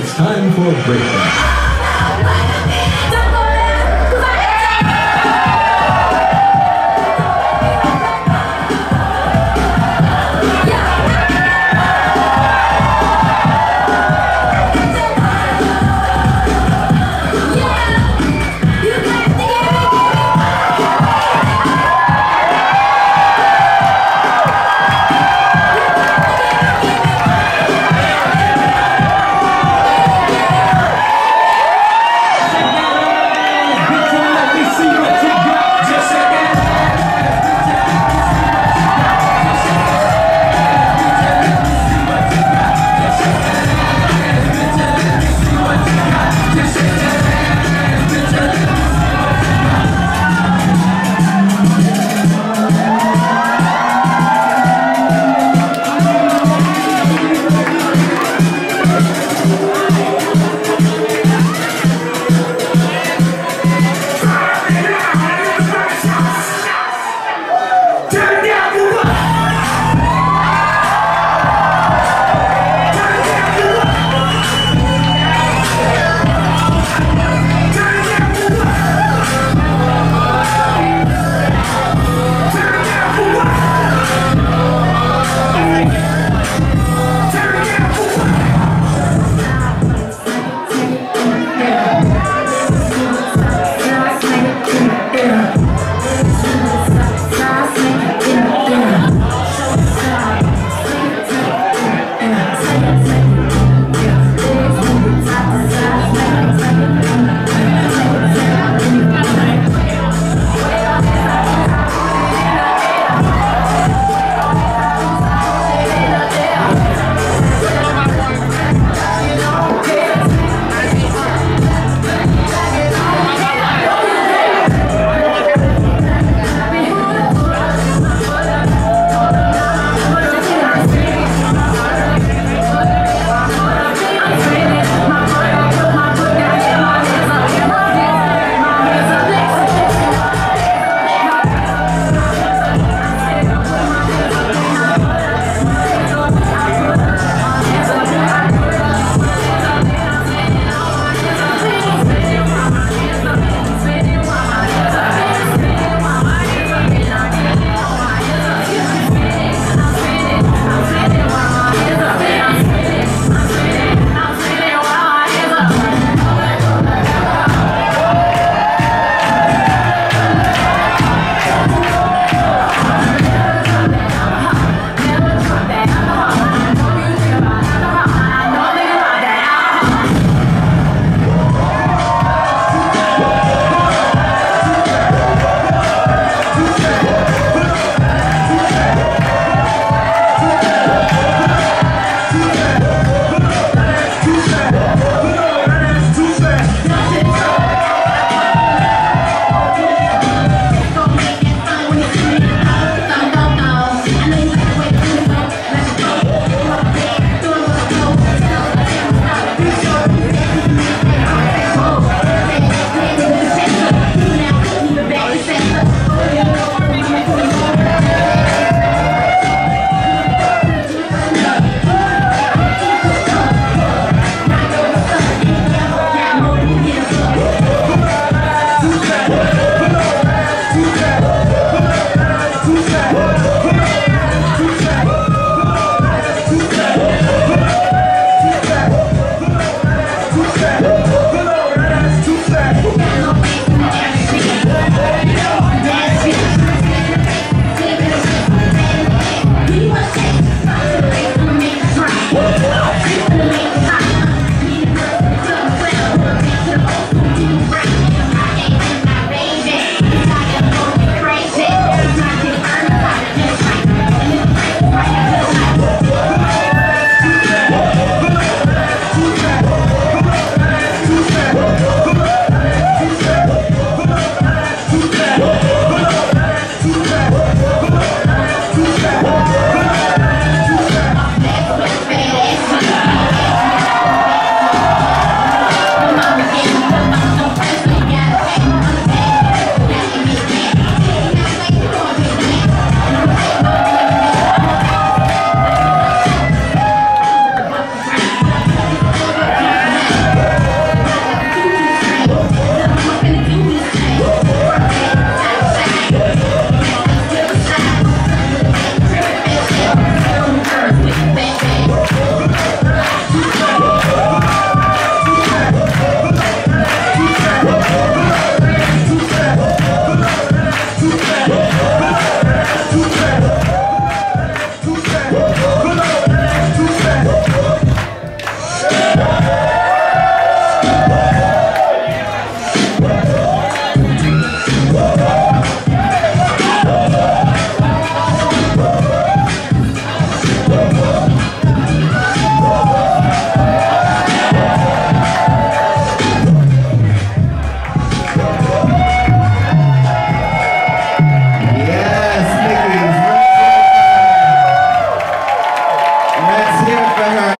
It's time for a breakdown.